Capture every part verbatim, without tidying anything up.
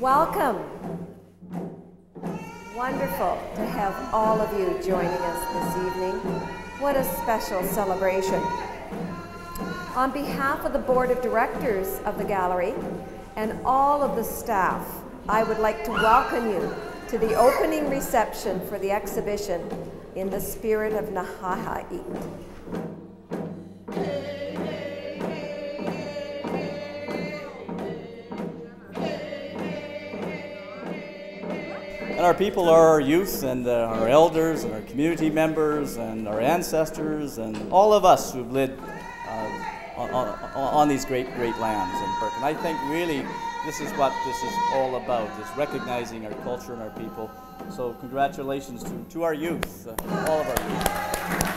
Welcome. Wonderful to have all of you joining us this evening. What a special celebration. On behalf of the Board of Directors of the gallery and all of the staff, I would like to welcome you to the opening reception for the exhibition In the Spirit of N'ha-a-itk. And our people are our youth and uh, our elders and our community members and our ancestors and all of us who've lived uh, on, on, on these great, great lands in Burke. And I think really this is what this is all about, is recognizing our culture and our people. So congratulations to, to our youth, uh, all of our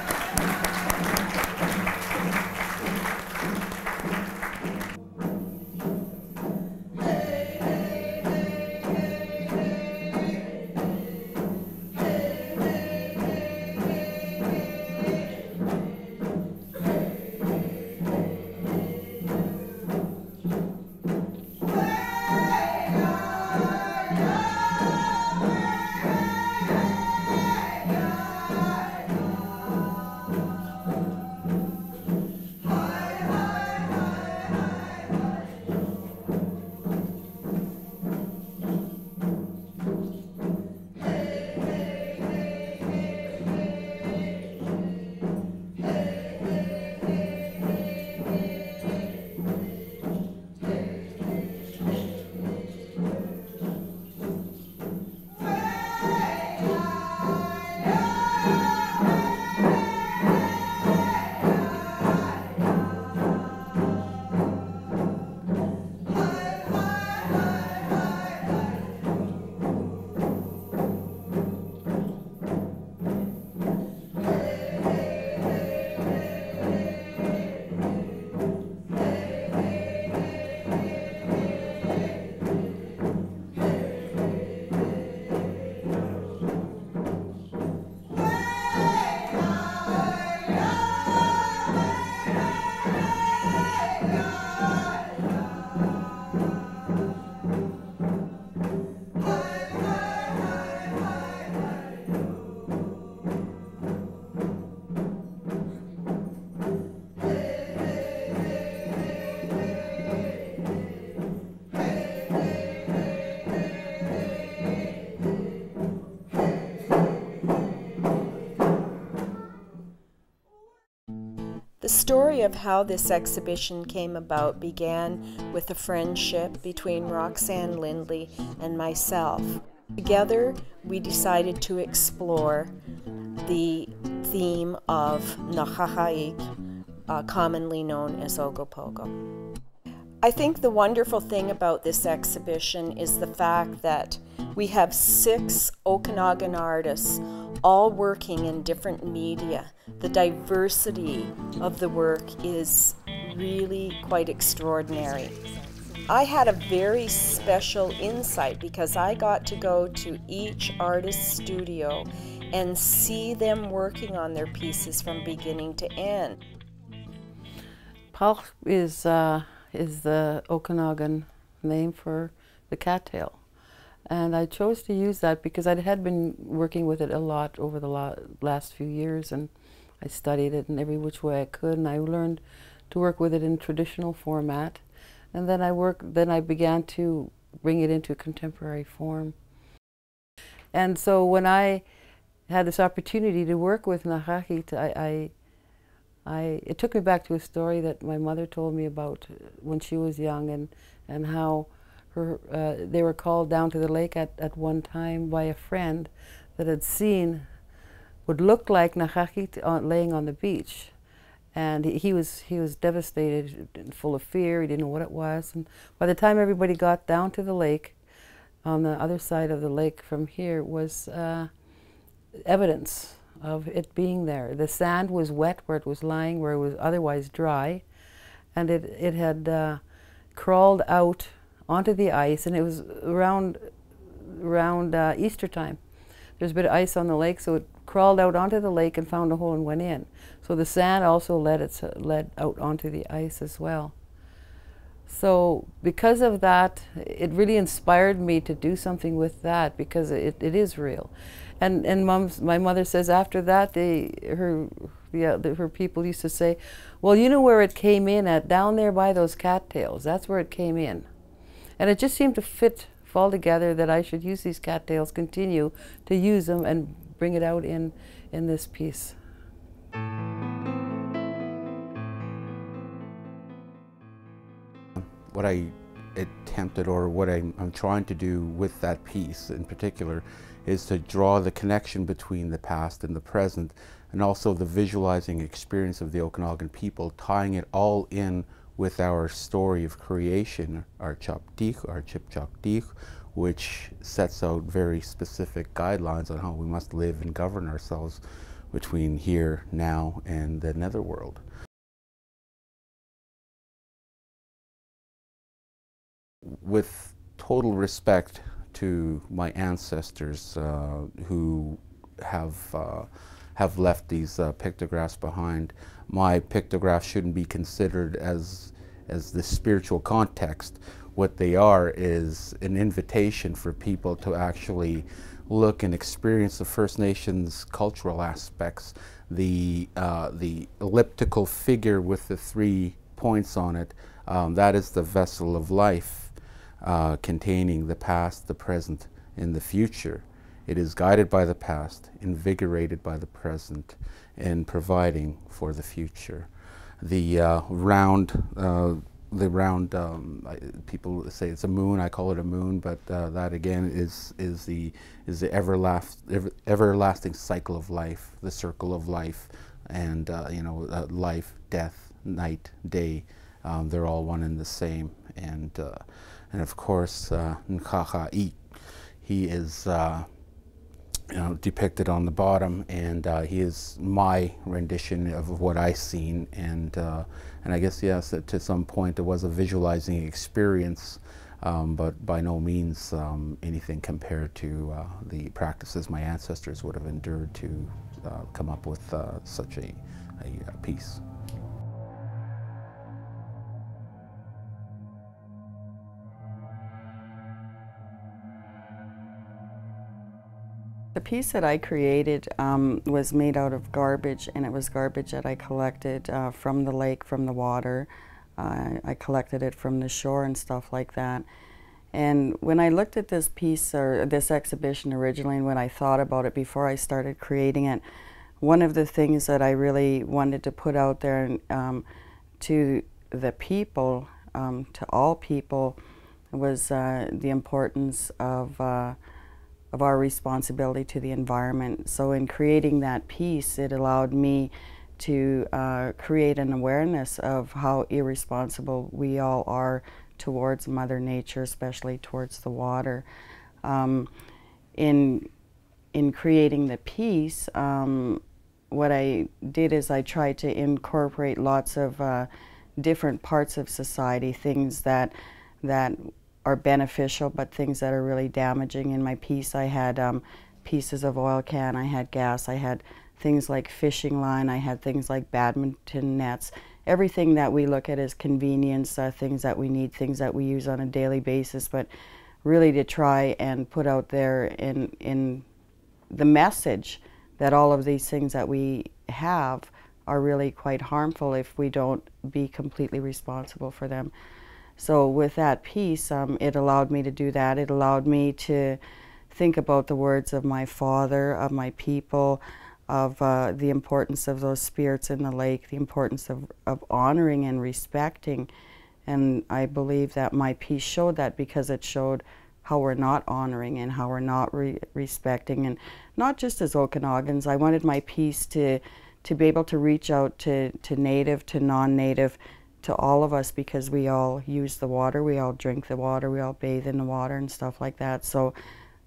The story of how this exhibition came about began with a friendship between Roxanne Lindley and myself. Together, we decided to explore the theme of N'ha-a-itk, uh, commonly known as Ogopogo. I think the wonderful thing about this exhibition is the fact that we have six Okanagan artists all working in different media. The diversity of the work is really quite extraordinary. I had a very special insight because I got to go to each artist's studio and see them working on their pieces from beginning to end. Palch is, uh, is the Okanagan name for the cattail. And I chose to use that because I had been working with it a lot over the la last few years, and I studied it in every which way I could, and I learned to work with it in traditional format, and then I worked, then I began to bring it into contemporary form. And so when I had this opportunity to work with N'ha-a-itk, I, I, I, it took me back to a story that my mother told me about when she was young, and, and how Her, uh, they were called down to the lake at, at one time by a friend that had seen what looked like N'ha-a-itk on, laying on the beach, and he, he was he was devastated, full of fear. He didn't know what it was, and by the time everybody got down to the lake, on the other side of the lake from here was uh, evidence of it being there. The sand was wet where it was lying, where it was otherwise dry, and it it had uh, crawled out onto the ice, and it was around, around uh, Easter time. There's a bit of ice on the lake, so it crawled out onto the lake and found a hole and went in. So the sand also led, it, led out onto the ice as well. So because of that, it really inspired me to do something with that, because it, it is real. And, and mom's, my mother says after that, they, her, yeah, the, her people used to say, well, you know where it came in at? Down there by those cattails. That's where it came in. And it just seemed to fit, fall together, that I should use these cattails, continue to use them and bring it out in, in this piece. What I attempted, or what I'm, I'm trying to do with that piece in particular, is to draw the connection between the past and the present, and also the visualizing experience of the Okanagan people, tying it all in with our story of creation, our Choptiq, our Chipchoptiq, which sets out very specific guidelines on how we must live and govern ourselves between here, now, and the netherworld. With total respect to my ancestors uh, who have, uh, have left these uh, pictographs behind, my pictographs shouldn't be considered as, as the spiritual context. What they are is an invitation for people to actually look and experience the First Nations cultural aspects. The, uh, the elliptical figure with the three points on it, um, that is the vessel of life, Uh, containing the past, the present, and the future. It is guided by the past, invigorated by the present, and providing for the future. The uh, round, uh, the round. Um, I, people say it's a moon. I call it a moon, but uh, that again is is the is the everlast, ever, everlasting cycle of life, the circle of life, and uh, you know, uh, life, death, night, day. Um, they're all one and the same, and. Uh, And of course, uh, N'ha-a-itk, he is uh, you know, depicted on the bottom, and uh, he is my rendition of what I seen. And uh, and I guess, yes, to some point it was a visualizing experience, um, but by no means um, anything compared to uh, the practices my ancestors would have endured to uh, come up with uh, such a, a, a piece. The piece that I created um, was made out of garbage, and it was garbage that I collected uh, from the lake, from the water. Uh, I collected it from the shore and stuff like that. And when I looked at this piece, or this exhibition originally, and when I thought about it before I started creating it, one of the things that I really wanted to put out there and, um, to the people, um, to all people, was uh, the importance of uh, of our responsibility to the environment. So in creating that piece, it allowed me to uh, create an awareness of how irresponsible we all are towards Mother Nature, especially towards the water. Um, in, in creating the piece, um, what I did is I tried to incorporate lots of uh, different parts of society, things that, that are beneficial, but things that are really damaging. In my piece, I had um, pieces of oil can, I had gas, I had things like fishing line, I had things like badminton nets, everything that we look at as convenience, uh, things that we need, things that we use on a daily basis, but really to try and put out there in, in the message that all of these things that we have are really quite harmful if we don't be completely responsible for them. So with that piece, um, it allowed me to do that. It allowed me to think about the words of my father, of my people, of uh, the importance of those spirits in the lake, the importance of, of honoring and respecting. And I believe that my piece showed that, because it showed how we're not honoring and how we're not re respecting. And not just as Okanagans, I wanted my piece to, to be able to reach out to, to Native, to non-Native, to all of us, because we all use the water, we all drink the water, we all bathe in the water and stuff like that. So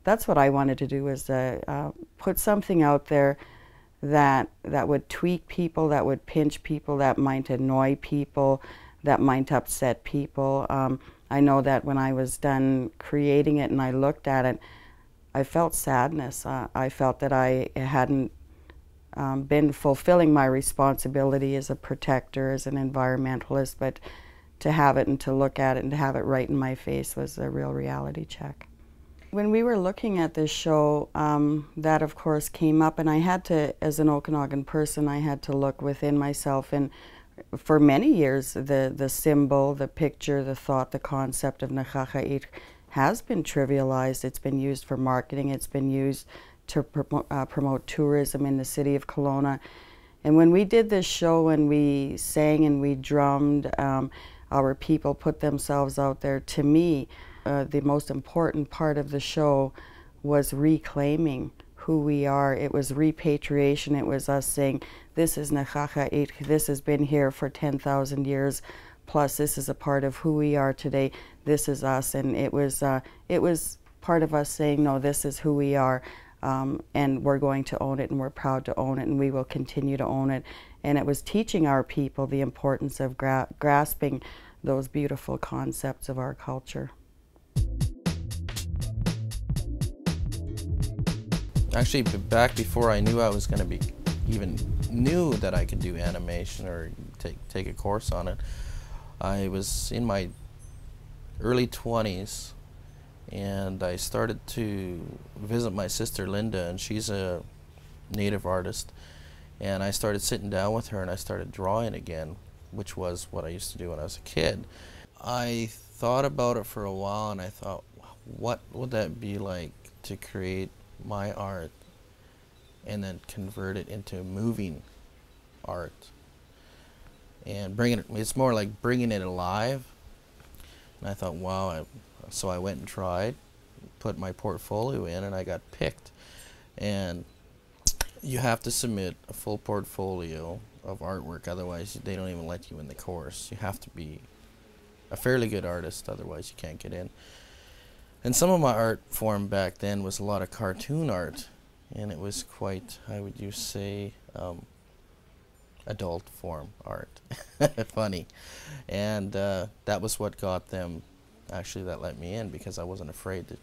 that's what I wanted to do, is uh, uh, put something out there that, that would tweak people, that would pinch people, that might annoy people, that might upset people. Um, I know that when I was done creating it and I looked at it, I felt sadness. Uh, I felt that I hadn't Um, been fulfilling my responsibility as a protector, as an environmentalist, but to have it and to look at it and to have it right in my face was a real reality check. When we were looking at this show, um, that of course came up, and I had to, as an Okanagan person, I had to look within myself, and for many years the, the symbol, the picture, the thought, the concept of N'ha-a-itk has been trivialized. It's been used for marketing, it's been used to promote, uh, promote tourism in the city of Kelowna. And when we did this show and we sang and we drummed, um, our people put themselves out there. To me, uh, the most important part of the show was reclaiming who we are. It was repatriation. It was us saying, this is N'ha-a-itk, this has been here for ten thousand years, plus this is a part of who we are today, this is us. And it was, uh, it was part of us saying, no, this is who we are, um, and we're going to own it, and we're proud to own it, and we will continue to own it. And it was teaching our people the importance of gra grasping those beautiful concepts of our culture. Actually, back before I knew I was going to be, even knew that I could do animation or take, take a course on it, I was in my early twenties, and I started to visit my sister Linda, and she's a native artist, and I started sitting down with her and I started drawing again, which was what I used to do when I was a kid. I thought about it for a while, and I thought, what would that be like to create my art and then convert it into moving art? And bringing it, it's more like bringing it alive. And I thought, wow. I, so I went and tried, put my portfolio in, and I got picked. And you have to submit a full portfolio of artwork, otherwise they don't even let you in the course. You have to be a fairly good artist, otherwise you can't get in. And some of my art form back then was a lot of cartoon art, and it was quite, I would you say, um, adult form art, funny. And uh, that was what got them, actually that let me in, because I wasn't afraid to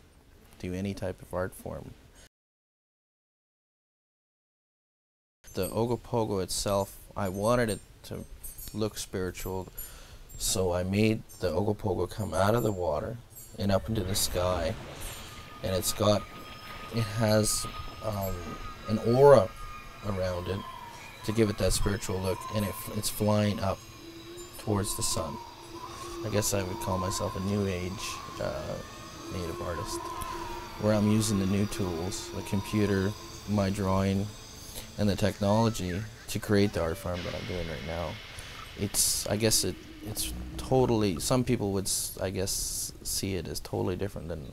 do any type of art form. The Ogopogo itself, I wanted it to look spiritual, so I made the Ogopogo come out of the water and up into the sky, and it's got, it has um, an aura around it to give it that spiritual look, and it, it's flying up towards the sun. I guess I would call myself a new age uh, native artist, where I'm using the new tools, the computer, my drawing, and the technology to create the art form that I'm doing right now. It's, I guess it, it's totally, some people would, I guess, see it as totally different than,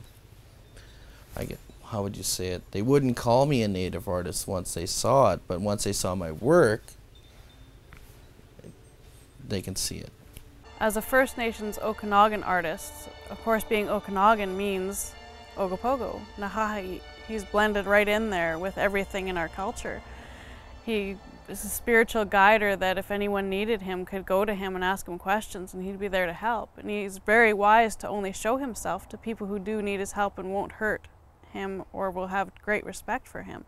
I get, how would you say it? They wouldn't call me a native artist once they saw it, but once they saw my work, they can see it. As a First Nations Okanagan artist, of course being Okanagan means Ogopogo, N'ha-a-itk. He's blended right in there with everything in our culture. He is a spiritual guider that if anyone needed him could go to him and ask him questions, and he'd be there to help. And he's very wise to only show himself to people who do need his help and won't hurt him or will have great respect for him.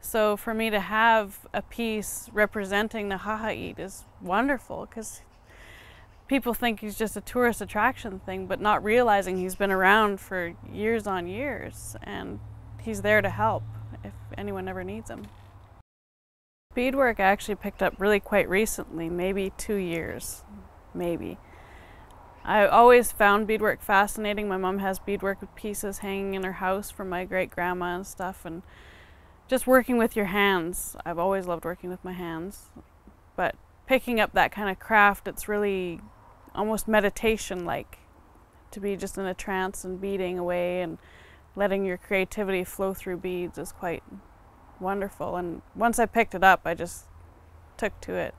So for me to have a piece representing N'ha-a-itk is wonderful, because people think he's just a tourist attraction thing, but not realizing he's been around for years on years, and he's there to help if anyone ever needs him. Beadwork I actually picked up really quite recently, maybe two years, maybe. I always found beadwork fascinating. My mom has beadwork pieces hanging in her house from my great-grandma and stuff, and just working with your hands. I've always loved working with my hands, but picking up that kind of craft, it's really almost meditation-like, to be just in a trance and beading away and letting your creativity flow through beads is quite wonderful. And once I picked it up, I just took to it.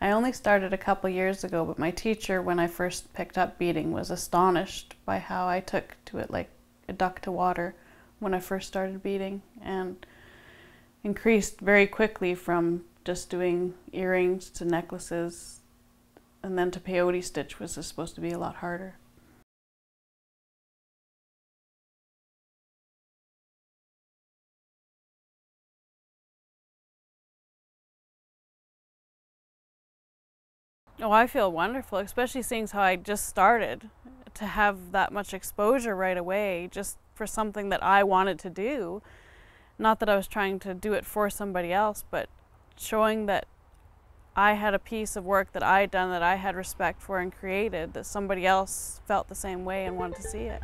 I only started a couple years ago, but my teacher, when I first picked up beading, was astonished by how I took to it like a duck to water when I first started beading, and increased very quickly from just doing earrings to necklaces, and then to peyote stitch, which is supposed to be a lot harder. Oh, I feel wonderful, especially seeing how I just started to have that much exposure right away just for something that I wanted to do. Not that I was trying to do it for somebody else, but showing that I had a piece of work that I had done that I had respect for and created, that somebody else felt the same way and wanted to see it.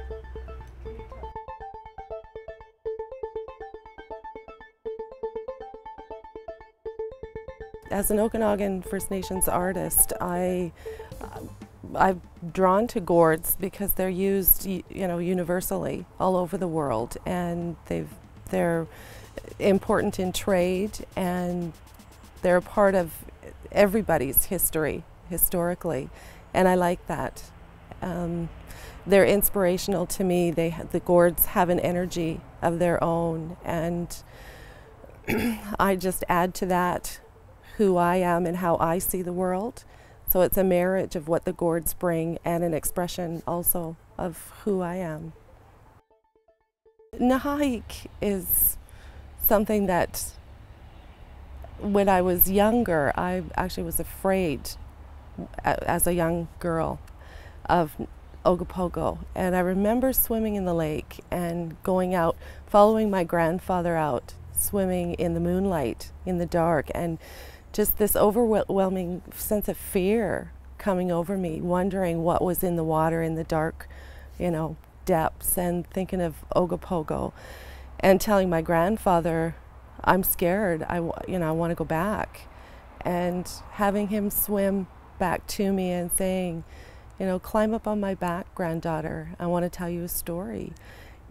As an Okanagan First Nations artist, I, I'm drawn to gourds because they're used, you know, universally all over the world, and they've, they're important in trade, and they're a part of everybody's history, historically, and I like that. Um, they're inspirational to me. They ha the gourds have an energy of their own, and I just add to that who I am and how I see the world. So it's a marriage of what the gourds bring and an expression also of who I am. N'ha-a-itk is something that when I was younger, I actually was afraid as a young girl of Ogopogo. And I remember swimming in the lake and going out, following my grandfather out, swimming in the moonlight, in the dark, and just this overwhelming sense of fear coming over me, wondering what was in the water in the dark, you know, depths, and thinking of Ogopogo, and telling my grandfather, "I'm scared. I, you know, I want to go back," and having him swim back to me and saying, "You know, climb up on my back, granddaughter. I want to tell you a story."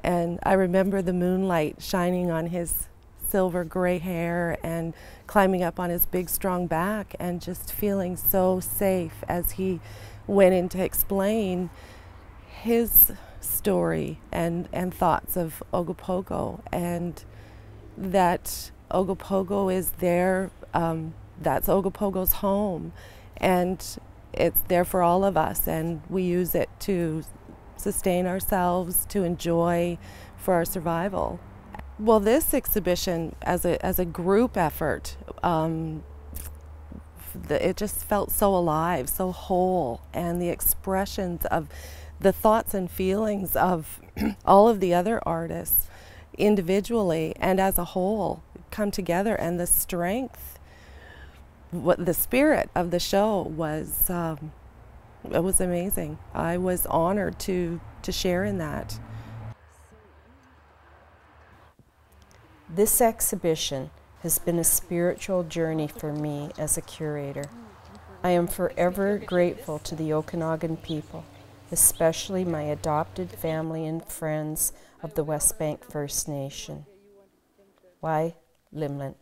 And I remember the moonlight shining on his silver gray hair and climbing up on his big strong back and just feeling so safe as he went in to explain his story and, and thoughts of Ogopogo, and that Ogopogo is there, um, that's Ogopogo's home, and it's there for all of us, and we use it to sustain ourselves, to enjoy, for our survival. Well, this exhibition, as a as a group effort, um, the, it just felt so alive, so whole, and the expressions of the thoughts and feelings of all of the other artists, individually and as a whole, come together, and the strength, what the spirit of the show was, um, it was amazing. I was honored to to share in that. This exhibition has been a spiritual journey for me as a curator. I am forever grateful to the Okanagan people, especially my adopted family and friends of the Westbank First Nation. Y Limlant.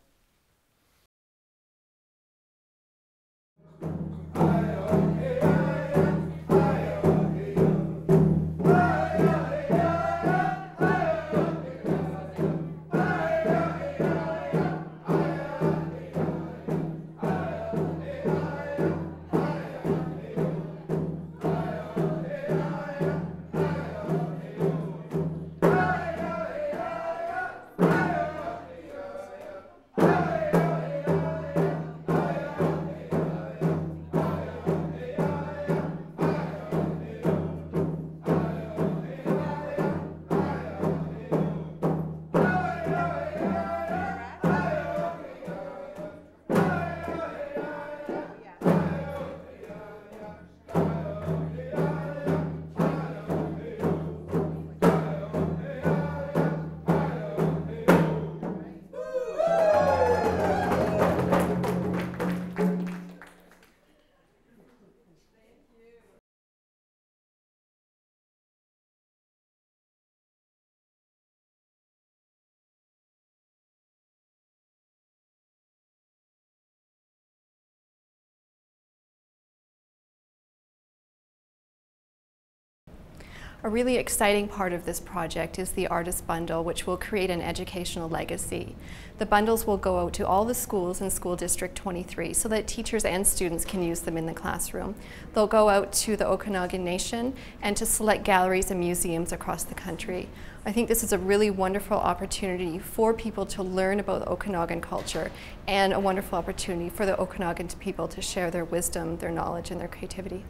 A really exciting part of this project is the Artist Bundle, which will create an educational legacy. The bundles will go out to all the schools in School District twenty-three so that teachers and students can use them in the classroom. They'll go out to the Okanagan Nation and to select galleries and museums across the country. I think this is a really wonderful opportunity for people to learn about Okanagan culture and a wonderful opportunity for the Okanagan people to share their wisdom, their knowledge, and their creativity.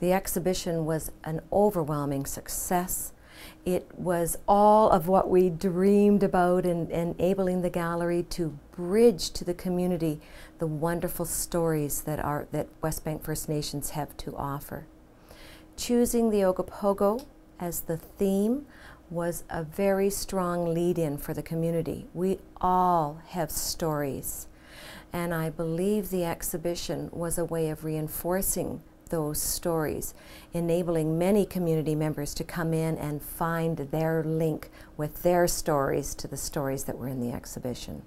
The exhibition was an overwhelming success. It was all of what we dreamed about in, in enabling the gallery to bridge to the community the wonderful stories that, are, that Westbank First Nations have to offer. Choosing the Ogopogo as the theme was a very strong lead-in for the community. We all have stories, and I believe the exhibition was a way of reinforcing those stories, enabling many community members to come in and find their link with their stories to the stories that were in the exhibition.